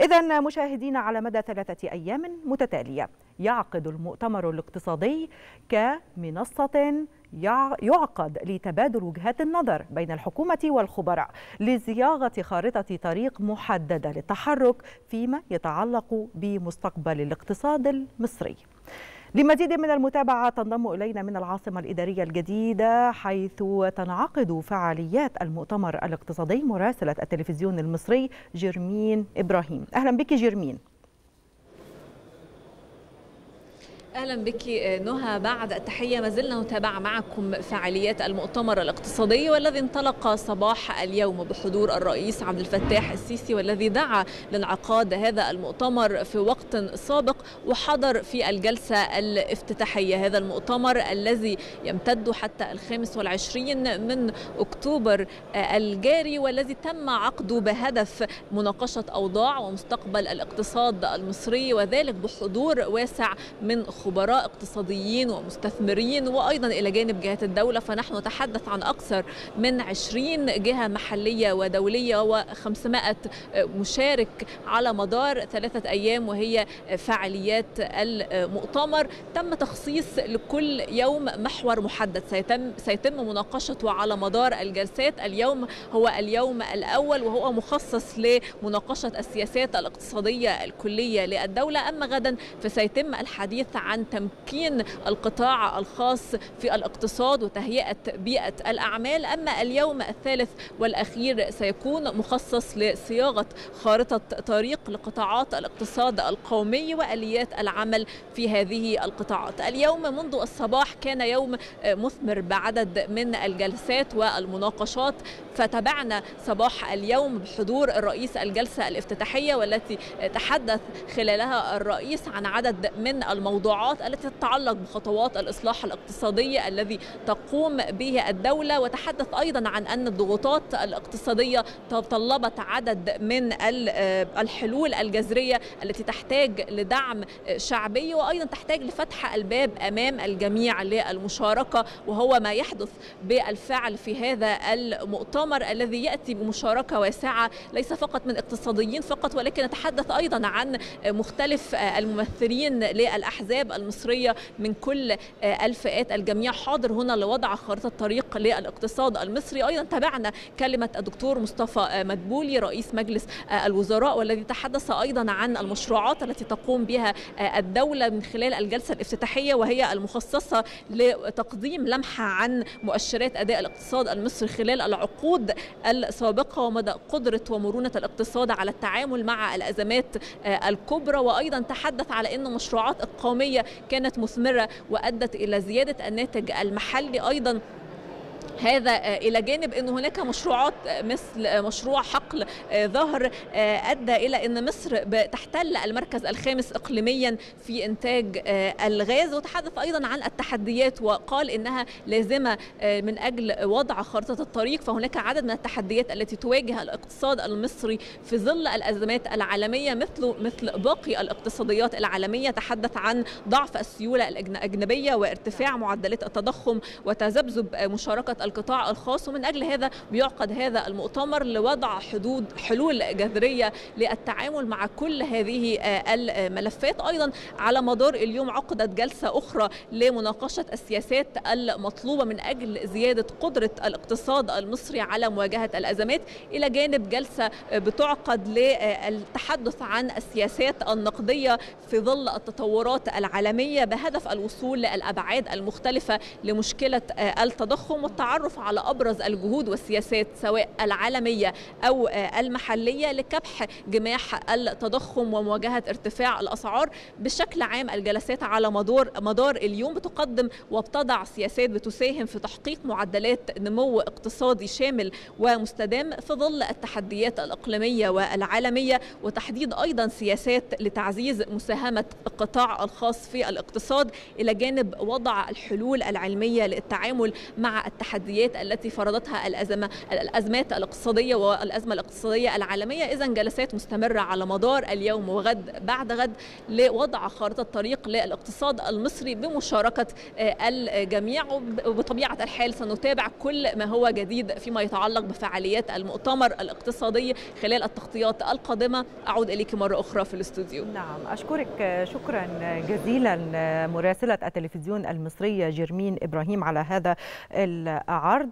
إذن مشاهدينا، على مدى 3 أيام متتالية يعقد المؤتمر الاقتصادي كمنصة يعقد لتبادل وجهات النظر بين الحكومة والخبراء لصياغة خارطة طريق محددة للتحرك فيما يتعلق بمستقبل الاقتصاد المصري. لمزيد من المتابعة تنضم إلينا من العاصمة الإدارية الجديدة حيث تنعقد فعاليات المؤتمر الاقتصادي مراسلة التلفزيون المصري جرمين إبراهيم. أهلا بك جرمين. أهلا بك نهى. بعد التحية، ما زلنا نتابع معكم فعاليات المؤتمر الاقتصادي والذي انطلق صباح اليوم بحضور الرئيس عبد الفتاح السيسي، والذي دعا لانعقاد هذا المؤتمر في وقت سابق وحضر في الجلسة الافتتاحية. هذا المؤتمر الذي يمتد حتى 25 من أكتوبر الجاري، والذي تم عقده بهدف مناقشة أوضاع ومستقبل الاقتصاد المصري، وذلك بحضور واسع من خبراء اقتصاديين ومستثمرين، وأيضا إلى جانب جهات الدولة. فنحن نتحدث عن أكثر من 20 جهة محلية ودولية و500 مشارك على مدار 3 أيام، وهي فعاليات المؤتمر. تم تخصيص لكل يوم محور محدد سيتم مناقشته على مدار الجلسات. اليوم هو اليوم الأول وهو مخصص لمناقشة السياسات الاقتصادية الكلية للدولة. أما غدا فسيتم الحديث عن تمكين القطاع الخاص في الاقتصاد وتهيئة بيئة الأعمال. أما اليوم الثالث والأخير سيكون مخصص لصياغة خارطة طريق لقطاعات الاقتصاد القومي وآليات العمل في هذه القطاعات. اليوم منذ الصباح كان يوم مثمر بعدد من الجلسات والمناقشات، فتابعنا صباح اليوم بحضور الرئيس الجلسة الافتتاحية، والتي تحدث خلالها الرئيس عن عدد من الموضوعات التي تتعلق بخطوات الإصلاح الاقتصادي الذي تقوم به الدولة. وتحدث أيضا عن أن الضغوطات الاقتصادية تطلبت عدد من الحلول الجذرية التي تحتاج لدعم شعبي، وأيضا تحتاج لفتح الباب أمام الجميع للمشاركة، وهو ما يحدث بالفعل في هذا المؤتمر الذي يأتي بمشاركة واسعة ليس فقط من اقتصاديين فقط، ولكن نتحدث أيضا عن مختلف الممثلين للأحزاب المصرية من كل الفئات. الجميع حاضر هنا لوضع خارطة طريق للاقتصاد المصري. أيضا تابعنا كلمة الدكتور مصطفى مدبولي رئيس مجلس الوزراء، والذي تحدث أيضا عن المشروعات التي تقوم بها الدولة من خلال الجلسة الافتتاحية، وهي المخصصة لتقديم لمحة عن مؤشرات أداء الاقتصاد المصري خلال العقود السابقة ومدى قدرة ومرونة الاقتصاد على التعامل مع الأزمات الكبرى. وأيضا تحدث على أن المشروعات القومية كانت مثمرة وأدت إلى زيادة الناتج المحلي. أيضا هذا إلى جانب أن هناك مشروعات مثل مشروع حقل ظهر أدى إلى أن مصر تحتل المركز الخامس إقليميا في إنتاج الغاز. وتحدث أيضا عن التحديات وقال إنها لازمة من أجل وضع خارطة الطريق، فهناك عدد من التحديات التي تواجه الاقتصاد المصري في ظل الأزمات العالمية مثل باقي الاقتصاديات العالمية. تحدث عن ضعف السيولة الأجنبية وارتفاع معدلات التضخم وتذبذب مشاركة القطاع الخاص. ومن أجل هذا بيعقد هذا المؤتمر لوضع حلول جذرية للتعامل مع كل هذه الملفات. أيضا على مدار اليوم عقدت جلسة أخرى لمناقشة السياسات المطلوبة من أجل زيادة قدرة الاقتصاد المصري على مواجهة الأزمات، إلى جانب جلسة بتعقد للتحدث عن السياسات النقدية في ظل التطورات العالمية بهدف الوصول للأبعاد المختلفة لمشكلة التضخم والتعرف على أبرز الجهود والسياسات سواء العالمية أو المحلية لكبح جماح التضخم ومواجهة ارتفاع الأسعار. بشكل عام الجلسات على مدار اليوم بتقدم وبتضع سياسات بتساهم في تحقيق معدلات نمو اقتصادي شامل ومستدام في ظل التحديات الإقليمية والعالمية، وتحديد أيضا سياسات لتعزيز مساهمة القطاع الخاص في الاقتصاد، إلى جانب وضع الحلول العلمية للتعامل مع التحديات التحديات التي فرضتها الأزمات الاقتصادية والأزمة الاقتصادية العالمية. إذن جلسات مستمرة على مدار اليوم وغد بعد غد لوضع خارطة طريق للاقتصاد المصري بمشاركة الجميع. وبطبيعة الحال سنتابع كل ما هو جديد فيما يتعلق بفعاليات المؤتمر الاقتصادي خلال التغطيات القادمة. أعود إليك مرة أخرى في الاستوديو. نعم، أشكرك شكرا جزيلا مراسلة التلفزيون المصرية جرمين إبراهيم على هذا العرض.